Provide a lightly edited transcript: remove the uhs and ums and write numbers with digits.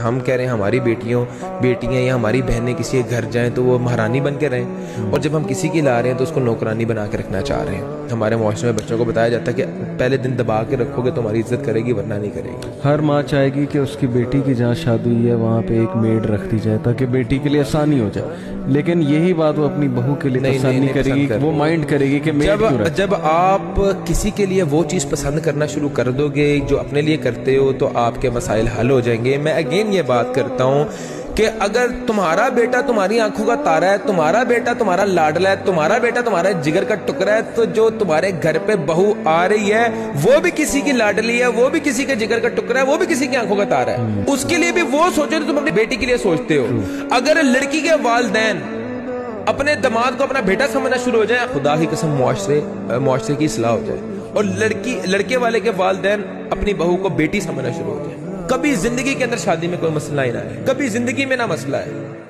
हम कह रहे हैं हमारी बेटियां या हमारी बहनें किसी के घर जाएं तो वो महारानी बन के रहें, और जब हम किसी की ला रहे हैं तो उसको नौकरानी बना के रखना चाह रहे हैं। हमारे मुआशरे में बच्चों को बताया जाता है कि पहले दिन दबा के रखोगे तो हमारी इज्जत करेगी वरना नहीं करेगी। हर माँ चाहेगी कि उसकी बेटी की जहाँ शादी हुई है वहाँ पे एक मेड रख दी जाए ताकि बेटी के लिए आसानी हो जाए, लेकिन यही बात वो अपनी बहू के लिए आसानी करेगी, वो माइंड करेगी कि जब आप किसी के लिए वो चीज़ पसंद करना शुरू कर दोगे जो अपने लिए करते हो तो आपके मसाइल हल हो जाएंगे। मैं अगेन ये बात करता हूँ कि अगर तुम्हारा बेटा तुम्हारी आंखों का तारा है, तुम्हारा बेटा तुम्हारा लाडला है, तुम्हारा बेटा तुम्हारा जिगर का टुकड़ा है, तो जो तुम्हारे घर पे बहू आ रही है वो भी किसी की लाडली है, वो भी किसी के जिगर का टुकड़ा है, वो भी किसी की आंखों का तारा है। उसके लिए भी वो सोचो तुम अपनी बेटी के लिए सोचते हो। अगर लड़की के वालिदैन अपने दामाद को अपना बेटा समझना शुरू हो जाए, खुदा की कसम मुआशरे की सलाह हो जाए, और लड़के वाले के वालिदैन अपनी बहू को बेटी समझना शुरू हो जाए, कभी जिंदगी के अंदर शादी में कोई मसला ही ना है, कभी जिंदगी में ना मसला है।